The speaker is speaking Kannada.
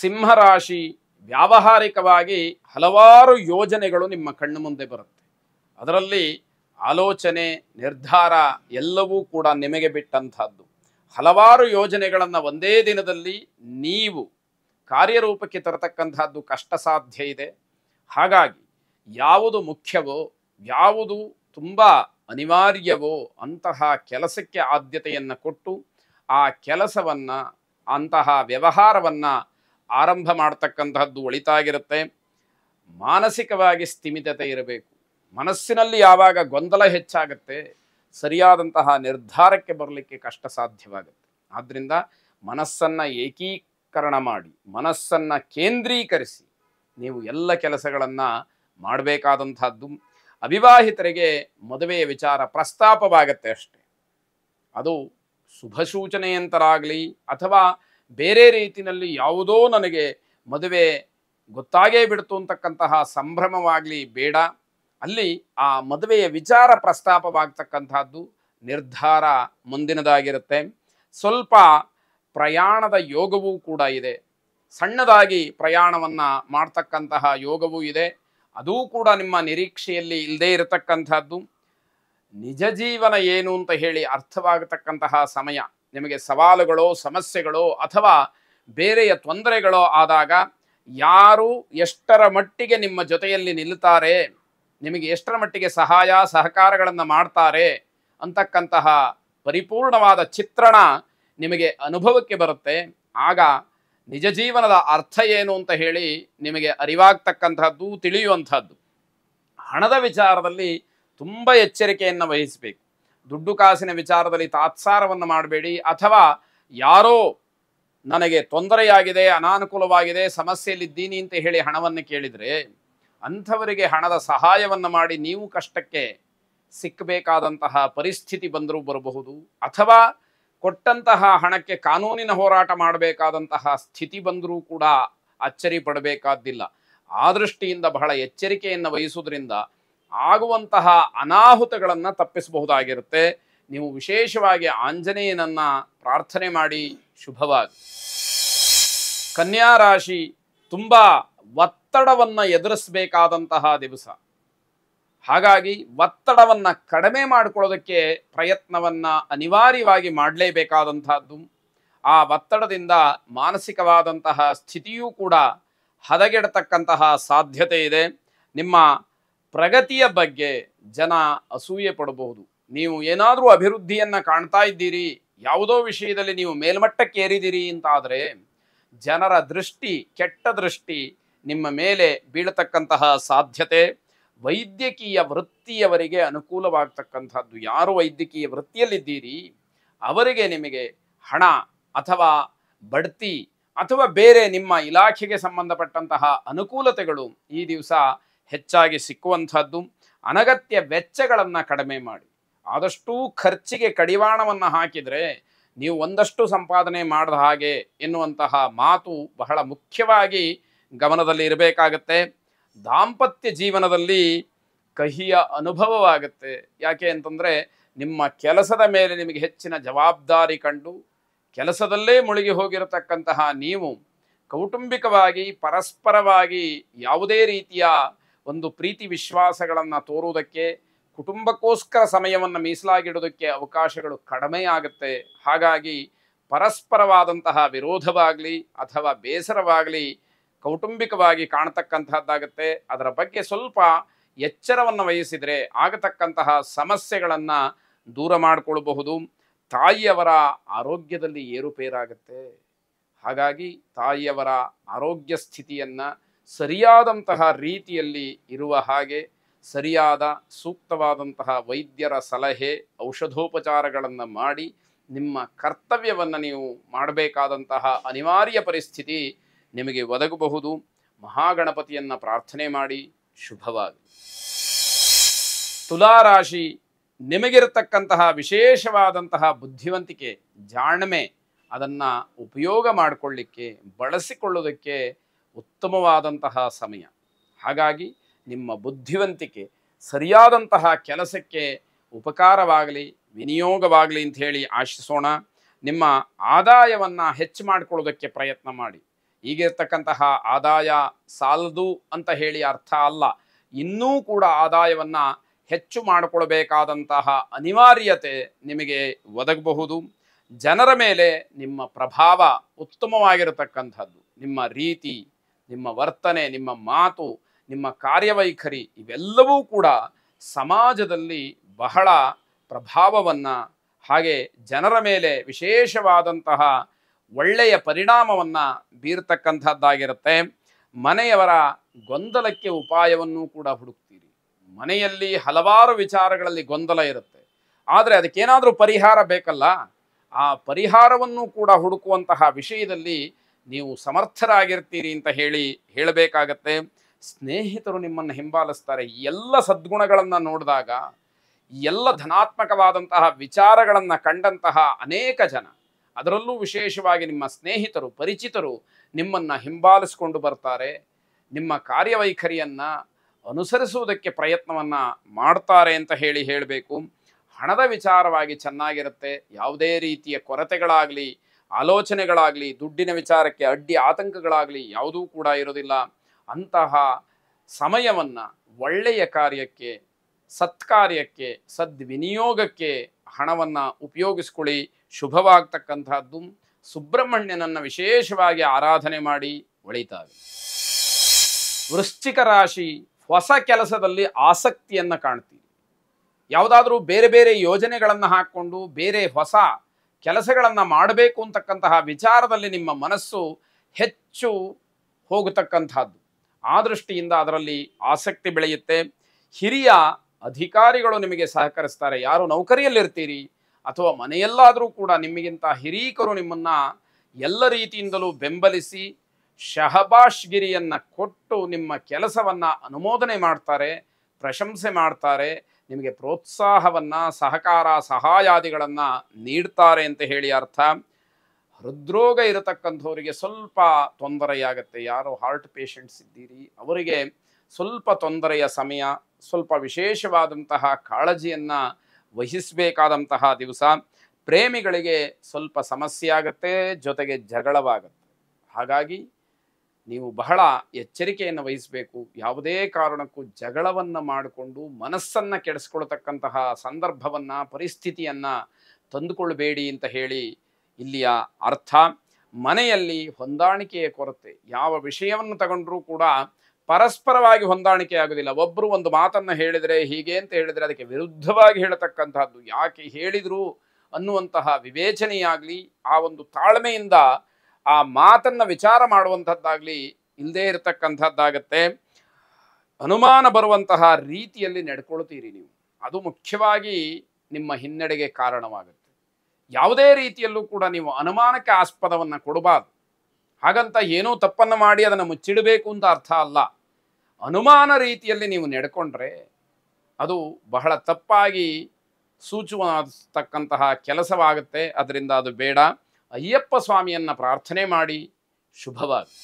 ಸಿಂಹರಾಶಿ ವ್ಯಾವಹಾರಿಕವಾಗಿ ಹಲವಾರು ಯೋಜನೆಗಳು ನಿಮ್ಮ ಕಣ್ಣ ಮುಂದೆ ಬರುತ್ತೆ. ಅದರಲ್ಲಿ ಆಲೋಚನೆ ನಿರ್ಧಾರ ಎಲ್ಲವೂ ಕೂಡ ನಿಮಗೆ ಬಿಟ್ಟಂತದ್ದು. ಹಲವಾರು ಯೋಜನೆಗಳನ್ನು ಒಂದೇ ದಿನದಲ್ಲಿ ನೀವು ಕಾರ್ಯರೂಪಕ್ಕೆ ತರತಕ್ಕಂತದ್ದು ಕಷ್ಟ ಸಾಧ್ಯ ಇದೆ. ಹಾಗಾಗಿ ಯಾವುದು ಮುಖ್ಯವೋ ಯಾವುದು ತುಂಬಾ ಅನಿವಾರ್ಯವೋ ಅಂತಹ ಕೆಲಸಕ್ಕೆ ಆದ್ಯತೆಯನ್ನು ಕೊಟ್ಟು ಆ ಕೆಲಸವನ್ನು ಅಂತಹ ವ್ಯವಹಾರವನ್ನು ಆರಂಭ ಮಾಡತಕ್ಕಂತದ್ದು ಒಳಿತಾಗಿರುತ್ತೆ. ಮಾನಸಿಕವಾಗಿ ಸ್ಥಿಮಿತತೆ ಇರಬೇಕು. ಮನಸ್ಸಿನಲ್ಲಿ ಯಾವಾಗ ಗೊಂದಲ ಹೆಚ್ಚಾಗುತ್ತೆ ಸರಿಯಾದಂತಹ ನಿರ್ಧಾರಕ್ಕೆ ಬರಲಿಕ್ಕೆ ಕಷ್ಟ ಸಾಧ್ಯವಾಗುತ್ತೆ. ಆದ್ದರಿಂದ ಮನಸ್ಸನ್ನು ಏಕೀಕರಣ ಮಾಡಿ ಮನಸ್ಸನ್ನು ಕೇಂದ್ರೀಕರಿಸಿ ನೀವು ಎಲ್ಲ ಕೆಲಸಗಳನ್ನು ಮಾಡಬೇಕಾದಂಥದ್ದು. ಅವಿವಾಹಿತರಿಗೆ ಮದುವೆಯ ವಿಚಾರ ಪ್ರಸ್ತಾಪವಾಗುತ್ತೆ ಅಷ್ಟೇ, ಅದು ಶುಭ ಸೂಚನೆಯಂತರಾಗಲಿ ಅಥವಾ ಬೇರೆ ರೀತಿಯಲ್ಲಿ ಯಾವುದೋ ನನಗೆ ಮದುವೆ ಗೊತ್ತಾಗೇ ಬಿಡ್ತು ಅಂತಕ್ಕಂತಹ ಸಂಭ್ರಮವಾಗಲಿ ಬೇಡ. ಅಲ್ಲಿ ಆ ಮದುವೆಯ ವಿಚಾರ ಪ್ರಸ್ತಾಪವಾಗತಕ್ಕಂಥದ್ದು ನಿರ್ಧಾರ ಮುಂದಿನದಾಗಿರುತ್ತೆ. ಸ್ವಲ್ಪ ಪ್ರಯಾಣದ ಯೋಗವೂ ಕೂಡ ಇದೆ, ಸಣ್ಣದಾಗಿ ಪ್ರಯಾಣವನ್ನು ಮಾಡ್ತಕ್ಕಂತಹ ಯೋಗವೂ ಇದೆ, ಅದೂ ಕೂಡ ನಿಮ್ಮ ನಿರೀಕ್ಷೆಯಲ್ಲಿ ಇಲ್ಲದೇ ಇರತಕ್ಕಂಥದ್ದು. ನಿಜ ಜೀವನ ಏನು ಅಂತ ಹೇಳಿ ಅರ್ಥವಾಗತಕ್ಕಂತಹ ಸಮಯ, ನಿಮಗೆ ಸವಾಲುಗಳು ಸಮಸ್ಯೆಗಳು ಅಥವಾ ಬೇರೆಯ ತೊಂದರೆಗಳೋ ಆದಾಗ ಯಾರು ಎಷ್ಟರ ಮಟ್ಟಿಗೆ ನಿಮ್ಮ ಜೊತೆಯಲ್ಲಿ ನಿಲ್ಲುತ್ತಾರೆ, ನಿಮಗೆ ಎಷ್ಟರ ಮಟ್ಟಿಗೆ ಸಹಾಯ ಸಹಕಾರಗಳನ್ನು ಮಾಡ್ತಾರೆ ಅಂತಕ್ಕಂತಹ ಪರಿಪೂರ್ಣವಾದ ಚಿತ್ರಣ ನಿಮಗೆ ಅನುಭವಕ್ಕೆ ಬರುತ್ತೆ. ಆಗ ನಿಜ ಜೀವನದ ಅರ್ಥ ಏನು ಅಂತ ಹೇಳಿ ನಿಮಗೆ ಅರಿವಾಗ್ತಕ್ಕಂಥದ್ದು, ತಿಳಿಯುವಂಥದ್ದು. ಹಣದ ವಿಚಾರದಲ್ಲಿ ತುಂಬ ಎಚ್ಚರಿಕೆಯನ್ನು ವಹಿಸಬೇಕು. ದುಡ್ಡು ಕಾಸಿನ ವಿಚಾರದಲ್ಲಿ ತಾತ್ಸಾರವನ್ನು ಮಾಡಬೇಡಿ. ಅಥವಾ ಯಾರೋ ನನಗೆ ತೊಂದರೆಯಾಗಿದೆ ಅನಾನುಕೂಲವಾಗಿದೆ ಸಮಸ್ಯೆಯಲ್ಲಿದ್ದೀನಿ ಅಂತ ಹೇಳಿ ಹಣವನ್ನು ಕೇಳಿದರೆ ಅಂಥವರಿಗೆ ಹಣದ ಸಹಾಯವನ್ನು ಮಾಡಿ ನೀವು ಕಷ್ಟಕ್ಕೆ ಸಿಕ್ಕಬೇಕಾದಂತಹ ಪರಿಸ್ಥಿತಿ ಬಂದರೂ ಬರಬಹುದು. ಅಥವಾ ಕೊಟ್ಟಂತಹ ಹಣಕ್ಕೆ ಕಾನೂನಿನ ಹೋರಾಟ ಮಾಡಬೇಕಾದಂತಹ ಸ್ಥಿತಿ ಬಂದರೂ ಕೂಡ ಅಚ್ಚರಿ ಪಡಬೇಕಾದ್ದಿಲ್ಲ. ಆ ದೃಷ್ಟಿಯಿಂದ ಬಹಳ ಎಚ್ಚರಿಕೆಯನ್ನು ವಹಿಸುವುದರಿಂದ ಆಗುವಂತಹ ಅನಾಹುತಗಳನ್ನು ತಪ್ಪಿಸಬಹುದಾಗಿರುತ್ತೆ. ನೀವು ವಿಶೇಷವಾಗಿ ಆಂಜನೇಯನನ್ನು ಪ್ರಾರ್ಥನೆ ಮಾಡಿ ಶುಭವಾಗಿ. ಕನ್ಯಾ ರಾಶಿ ತುಂಬ ಒತ್ತಡವನ್ನು ಎದುರಿಸಬೇಕಾದಂತಹ ದಿವಸ. ಹಾಗಾಗಿ ಒತ್ತಡವನ್ನು ಕಡಿಮೆ ಮಾಡಿಕೊಳ್ಳೋದಕ್ಕೆ ಪ್ರಯತ್ನವನ್ನು ಅನಿವಾರ್ಯವಾಗಿ ಮಾಡಲೇಬೇಕಾದಂಥದ್ದು. ಆ ಒತ್ತಡದಿಂದ ಮಾನಸಿಕವಾದಂತಹ ಸ್ಥಿತಿಯೂ ಕೂಡ ಹದಗೆಡತಕ್ಕಂತಹ ಸಾಧ್ಯತೆ ಇದೆ. ನಿಮ್ಮ ಪ್ರಗತಿಯ ಬಗ್ಗೆ ಜನ ಅಸೂಯೆ ಪಡಬಹುದು. ನೀವು ಏನಾದರೂ ಅಭಿವೃದ್ಧಿಯನ್ನು ಕಾಣ್ತಾ ಇದ್ದೀರಿ, ಯಾವುದೋ ವಿಷಯದಲ್ಲಿ ನೀವು ಮೇಲ್ಮಟ್ಟಕ್ಕೇರಿದ್ದೀರಿ ಅಂತಾದರೆ ಜನರ ದೃಷ್ಟಿ ಕೆಟ್ಟ ದೃಷ್ಟಿ ನಿಮ್ಮ ಮೇಲೆ ಬೀಳತಕ್ಕಂತಹ ಸಾಧ್ಯತೆ. ವೈದ್ಯಕೀಯ ವೃತ್ತಿಯವರಿಗೆ ಅನುಕೂಲವಾಗತಕ್ಕಂಥದ್ದು. ಯಾರು ವೈದ್ಯಕೀಯ ವೃತ್ತಿಯಲ್ಲಿದ್ದೀರಿ ಅವರಿಗೆ ನಿಮಗೆ ಹಣ ಅಥವಾ ಬಡ್ತಿ ಅಥವಾ ಬೇರೆ ನಿಮ್ಮ ಇಲಾಖೆಗೆ ಸಂಬಂಧಪಟ್ಟಂತಹ ಅನುಕೂಲತೆಗಳು ಈ ದಿವಸ ಹೆಚ್ಚಾಗಿ ಸಿಕ್ಕುವಂಥದ್ದು. ಅನಗತ್ಯ ವೆಚ್ಚಗಳನ್ನು ಕಡಿಮೆ ಮಾಡಿ. ಆದಷ್ಟು ಖರ್ಚಿಗೆ ಕಡಿವಾಣವನ್ನು ಹಾಕಿದರೆ ನೀವು ಒಂದಷ್ಟು ಸಂಪಾದನೆ ಮಾಡಿದ ಹಾಗೆ ಎನ್ನುವಂತಹ ಮಾತು ಬಹಳ ಮುಖ್ಯವಾಗಿ ಗಮನದಲ್ಲಿ ಇರಬೇಕಾಗತ್ತೆ. ದಾಂಪತ್ಯ ಜೀವನದಲ್ಲಿ ಕಹಿಯ ಅನುಭವವಾಗುತ್ತೆ. ಯಾಕೆ ಅಂತಂದರೆ ನಿಮ್ಮ ಕೆಲಸದ ಮೇಲೆ ನಿಮಗೆ ಹೆಚ್ಚಿನ ಜವಾಬ್ದಾರಿ ಕಂಡು ಕೆಲಸದಲ್ಲೇ ಮುಳುಗಿ ಹೋಗಿರತಕ್ಕಂತಹ ನೀವು ಕೌಟುಂಬಿಕವಾಗಿ ಪರಸ್ಪರವಾಗಿ ಯಾವುದೇ ರೀತಿಯ ಒಂದು ಪ್ರೀತಿ ವಿಶ್ವಾಸಗಳನ್ನು ತೋರುವುದಕ್ಕೆ ಕುಟುಂಬಕ್ಕೋಸ್ಕರ ಸಮಯವನ್ನು ಮೀಸಲಾಗಿಡೋದಕ್ಕೆ ಅವಕಾಶಗಳು ಕಡಿಮೆಯಾಗುತ್ತೆ. ಹಾಗಾಗಿ ಪರಸ್ಪರವಾದಂತಹ ವಿರೋಧವಾಗಲಿ ಅಥವಾ ಬೇಸರವಾಗಲಿ ಕೌಟುಂಬಿಕವಾಗಿ ಕಾಣತಕ್ಕಂತಹದ್ದಾಗುತ್ತೆ. ಅದರ ಬಗ್ಗೆ ಸ್ವಲ್ಪ ಎಚ್ಚರವನ್ನು ವಹಿಸಿದರೆ ಆಗತಕ್ಕಂತಹ ಸಮಸ್ಯೆಗಳನ್ನು ದೂರ ಮಾಡಿಕೊಳ್ಳಬಹುದು. ತಾಯಿಯವರ ಆರೋಗ್ಯದಲ್ಲಿ ಏರುಪೇರಾಗುತ್ತೆ. ಹಾಗಾಗಿ ತಾಯಿಯವರ ಆರೋಗ್ಯ ಸ್ಥಿತಿಯನ್ನು ಸರಿಯಾದಂತಹ ರೀತಿಯಲ್ಲಿ ಇರುವ ಹಾಗೆ ಸರಿಯಾದ ಸೂಕ್ತವಾದಂತಹ ವೈದ್ಯರ ಸಲಹೆ ಔಷಧೋಪಚಾರಗಳನ್ನು ಮಾಡಿ ನಿಮ್ಮ ಕರ್ತವ್ಯವನ್ನು ನೀವು ಮಾಡಬೇಕಾದಂತಹ ಅನಿವಾರ್ಯ ಪರಿಸ್ಥಿತಿ ನಿಮಗೆ ಒದಗಬಹುದು. ಮಹಾಗಣಪತಿಯನ್ನು ಪ್ರಾರ್ಥನೆ ಮಾಡಿ ಶುಭವಾಗಲಿ. ತುಲಾರಾಶಿ, ನಿಮಗಿರತಕ್ಕಂತಹ ವಿಶೇಷವಾದಂತಹ ಬುದ್ಧಿವಂತಿಕೆ ಜಾಣ್ಮೆ ಅದನ್ನು ಉಪಯೋಗ ಮಾಡಿಕೊಳ್ಳಿಕ್ಕೆ ಬಳಸಿಕೊಳ್ಳೋದಕ್ಕೆ ಉತ್ತಮವಾದಂತಹ ಸಮಯ. ಹಾಗಾಗಿ ನಿಮ್ಮ ಬುದ್ಧಿವಂತಿಕೆ ಸರಿಯಾದಂತಹ ಕೆಲಸಕ್ಕೆ ಉಪಕಾರವಾಗಲಿ ವಿನಿಯೋಗವಾಗಲಿ ಅಂಥೇಳಿ ಆಶಿಸೋಣ. ನಿಮ್ಮ ಆದಾಯವನ್ನು ಹೆಚ್ಚು ಮಾಡಿಕೊಳ್ಳೋದಕ್ಕೆ ಪ್ರಯತ್ನ ಮಾಡಿ. ಈಗಿರತಕ್ಕಂತಹ ಆದಾಯ ಸಾಲದು ಅಂತ ಹೇಳಿ ಅರ್ಥ ಅಲ್ಲ, ಇನ್ನೂ ಕೂಡ ಆದಾಯವನ್ನ ಹೆಚ್ಚು ಮಾಡಿಕೊಳ್ಳಬೇಕಾದಂತಹ ಅನಿವಾರ್ಯತೆ ನಿಮಗೆ ಒದಗಬಹುದು। ಜನರ ಮೇಲೆ ನಿಮ್ಮ ಪ್ರಭಾವ ಉತ್ತಮವಾಗಿರತಕ್ಕಂತದ್ದು, ನಿಮ್ಮ ರೀತಿ, ನಿಮ್ಮ ವರ್ತನೆ, ನಿಮ್ಮ ಮಾತು, ನಿಮ್ಮ ಕಾರ್ಯವೈಖರಿ ಇವೆಲ್ಲವೂ ಕೂಡ ಸಮಾಜದಲ್ಲಿ ಬಹಳ ಪ್ರಭಾವವನ್ನು ಹಾಗೆ ಜನರ ಮೇಲೆ ವಿಶೇಷವಾದಂತಹ ಒಳ್ಳೆಯ ಪರಿಣಾಮವನ್ನು ಬೀರ್ತಕ್ಕಂಥದ್ದಾಗಿರುತ್ತೆ। ಮನೆಯವರ ಗೊಂದಲಕ್ಕೆ ಉಪಾಯವನ್ನು ಕೂಡ ಹುಡುಕ್ತೀರಿ। ಮನೆಯಲ್ಲಿ ಹಲವಾರು ವಿಚಾರಗಳಲ್ಲಿ ಗೊಂದಲ ಇರುತ್ತೆ, ಆದರೆ ಅದಕ್ಕೇನಾದರೂ ಪರಿಹಾರ ಬೇಕಲ್ಲ, ಆ ಪರಿಹಾರವನ್ನು ಕೂಡ ಹುಡುಕುವಂತಹ ವಿಷಯದಲ್ಲಿ ನೀವು ಸಮರ್ಥರಾಗಿರ್ತೀರಿ ಅಂತ ಹೇಳಬೇಕಾಗತ್ತೆ। ಸ್ನೇಹಿತರು ನಿಮ್ಮನ್ನು ಹಿಂಬಾಲಿಸ್ತಾರೆ। ಎಲ್ಲ ಸದ್ಗುಣಗಳನ್ನು ನೋಡಿದಾಗ, ಎಲ್ಲ ಧನಾತ್ಮಕವಾದಂತಹ ವಿಚಾರಗಳನ್ನು ಕಂಡಂತಹ ಅನೇಕ ಜನ, ಅದರಲ್ಲೂ ವಿಶೇಷವಾಗಿ ನಿಮ್ಮ ಸ್ನೇಹಿತರು ಪರಿಚಿತರು ನಿಮ್ಮನ್ನು ಹಿಂಬಾಲಿಸ್ಕೊಂಡು ಬರ್ತಾರೆ, ನಿಮ್ಮ ಕಾರ್ಯವೈಖರಿಯನ್ನು ಅನುಸರಿಸುವುದಕ್ಕೆ ಪ್ರಯತ್ನವನ್ನು ಮಾಡ್ತಾರೆ ಅಂತ ಹೇಳಬೇಕು। ಹಣದ ವಿಚಾರವಾಗಿ ಚೆನ್ನಾಗಿರುತ್ತೆ, ಯಾವುದೇ ರೀತಿಯ ಕೊರತೆಗಳಾಗಲಿ ಆಲೋಚನೆಗಳಾಗಲಿ ದುಡ್ಡಿನ ವಿಚಾರಕ್ಕೆ ಅಡ್ಡಿ ಆತಂಕಗಳಾಗಲಿ ಯಾವುದೂ ಕೂಡ ಇರೋದಿಲ್ಲ। ಅಂತಹ ಸಮಯವನ್ನು ಒಳ್ಳೆಯ ಕಾರ್ಯಕ್ಕೆ, ಸತ್ಕಾರ್ಯಕ್ಕೆ, ಸದ್ವಿನಿಯೋಗಕ್ಕೆ ಹಣವನ್ನು ಉಪಯೋಗಿಸ್ಕೊಳ್ಳಿ, ಶುಭವಾಗ್ತಕ್ಕಂಥದ್ದು। ಸುಬ್ರಹ್ಮಣ್ಯನನ್ನು ವಿಶೇಷವಾಗಿ ಆರಾಧನೆ ಮಾಡಿ ಒಳಿತಾಗಿ। ವೃಶ್ಚಿಕ ರಾಶಿ, ಹೊಸ ಕೆಲಸದಲ್ಲಿ ಆಸಕ್ತಿಯನ್ನು ಕಾಣ್ತೀರಿ। ಯಾವುದಾದ್ರೂ ಬೇರೆ ಬೇರೆ ಯೋಜನೆಗಳನ್ನು ಹಾಕ್ಕೊಂಡು ಬೇರೆ ಹೊಸ ಕೆಲಸಗಳನ್ನು ಮಾಡಬೇಕು ಅಂತಕ್ಕಂತಹ ವಿಚಾರದಲ್ಲಿ ನಿಮ್ಮ ಮನಸ್ಸು ಹೆಚ್ಚು ಹೋಗತಕ್ಕಂಥದ್ದು, ಆ ದೃಷ್ಟಿಯಿಂದ ಅದರಲ್ಲಿ ಆಸಕ್ತಿ ಬೆಳೆಯುತ್ತೆ। ಹಿರಿಯ ಅಧಿಕಾರಿಗಳು ನಿಮಗೆ ಸಹಕರಿಸ್ತಾರೆ। ಯಾರು ನೌಕರಿಯಲ್ಲಿರ್ತೀರಿ ಅಥವಾ ಮನೆಯಲ್ಲಾದರೂ ಕೂಡ ನಿಮಗಿಂತ ಹಿರೀಕರು ನಿಮ್ಮನ್ನು ಎಲ್ಲ ರೀತಿಯಿಂದಲೂ ಬೆಂಬಲಿಸಿ ಶಹಬಾಷ್ಗಿರಿಯನ್ನು ಕೊಟ್ಟು ನಿಮ್ಮ ಕೆಲಸವನ್ನು ಅನುಮೋದನೆ ಮಾಡ್ತಾರೆ, ಪ್ರಶಂಸೆ ಮಾಡ್ತಾರೆ, ನಿಮಗೆ ಪ್ರೋತ್ಸಾಹವನ್ನು, ಸಹಕಾರ, ಸಹಾಯಾದಿಗಳನ್ನು ನೀಡ್ತಾರೆ ಅಂತ ಹೇಳಿ ಅರ್ಥ। ಹೃದ್ರೋಗ ಇರತಕ್ಕಂಥವರಿಗೆ ಸ್ವಲ್ಪ ತೊಂದರೆಯಾಗತ್ತೆ। ಯಾರೋ ಹಾರ್ಟ್ ಪೇಷಂಟ್ಸ್ ಇದ್ದೀರಿ ಅವರಿಗೆ ಸ್ವಲ್ಪ ತೊಂದರೆಯ ಸಮಯ, ಸ್ವಲ್ಪ ವಿಶೇಷವಾದಂತಹ ಕಾಳಜಿಯನ್ನು ವಹಿಸಬೇಕಾದಂತಹ ದಿವಸ। ಪ್ರೇಮಿಗಳಿಗೆ ಸ್ವಲ್ಪ ಸಮಸ್ಯೆ ಆಗುತ್ತೆ, ಜೊತೆಗೆ ಜಗಳವಾಗುತ್ತೆ। ಹಾಗಾಗಿ ನೀವು ಬಹಳ ಎಚ್ಚರಿಕೆಯನ್ನು ವಹಿಸಬೇಕು। ಯಾವುದೇ ಕಾರಣಕ್ಕೂ ಜಗಳವನ್ನು ಮಾಡಿಕೊಂಡು ಮನಸ್ಸನ್ನು ಕೆಡಿಸ್ಕೊಳ್ತಕ್ಕಂತಹ ಸಂದರ್ಭವನ್ನು, ಪರಿಸ್ಥಿತಿಯನ್ನು ತಂದುಕೊಳ್ಬೇಡಿ ಅಂತ ಹೇಳಿ ಇಲ್ಲಿಯ ಅರ್ಥ। ಮನೆಯಲ್ಲಿ ಹೊಂದಾಣಿಕೆಯ ಕೊರತೆ, ಯಾವ ವಿಷಯವನ್ನು ತಗೊಂಡ್ರೂ ಕೂಡ ಪರಸ್ಪರವಾಗಿ ಹೊಂದಾಣಿಕೆ ಆಗೋದಿಲ್ಲ। ಒಬ್ಬರು ಒಂದು ಮಾತನ್ನು ಹೇಳಿದರೆ, ಹೀಗೆ ಅಂತ ಹೇಳಿದರೆ ಅದಕ್ಕೆ ವಿರುದ್ಧವಾಗಿ ಹೇಳತಕ್ಕಂತಹದ್ದು, ಯಾಕೆ ಹೇಳಿದರು ಅನ್ನುವಂತಹ ವಿವೇಚನೆಯಾಗಲಿ, ಆ ಒಂದು ತಾಳ್ಮೆಯಿಂದ ಆ ಮಾತನ್ನು ವಿಚಾರ ಮಾಡುವಂಥದ್ದಾಗಲಿ ಇಲ್ಲದೇ ಇರತಕ್ಕಂಥದ್ದಾಗತ್ತೆ। ಅನುಮಾನ ಬರುವಂತಹ ರೀತಿಯಲ್ಲಿ ನಡ್ಕೊಳ್ತೀರಿ ನೀವು, ಅದು ಮುಖ್ಯವಾಗಿ ನಿಮ್ಮ ಹಿನ್ನಡೆಗೆ ಕಾರಣವಾಗುತ್ತೆ। ಯಾವುದೇ ರೀತಿಯಲ್ಲೂ ಕೂಡ ನೀವು ಅನುಮಾನಕ್ಕೆ ಆಸ್ಪದವನ್ನು ಕೊಡಬಾರ್ದು, ಹಾಗಂತ ಏನೋ ತಪ್ಪನ್ನು ಮಾಡಿ ಅದನ್ನು ಮುಚ್ಚಿಡಬೇಕು ಅಂತ ಅರ್ಥ ಅಲ್ಲ। ಅನುಮಾನ ರೀತಿಯಲ್ಲಿ ನೀವು ನಡ್ಕೊಂಡ್ರೆ ಅದು ಬಹಳ ತಪ್ಪಾಗಿ ಸೂಚಿಸತಕ್ಕಂತಹ ಕೆಲಸವಾಗುತ್ತೆ, ಅದರಿಂದ ಅದು ಬೇಡ। ಅಯ್ಯಪ್ಪ ಸ್ವಾಮಿಯನ್ನು ಪ್ರಾರ್ಥನೆ ಮಾಡಿ ಶುಭವಾಗಲಿ।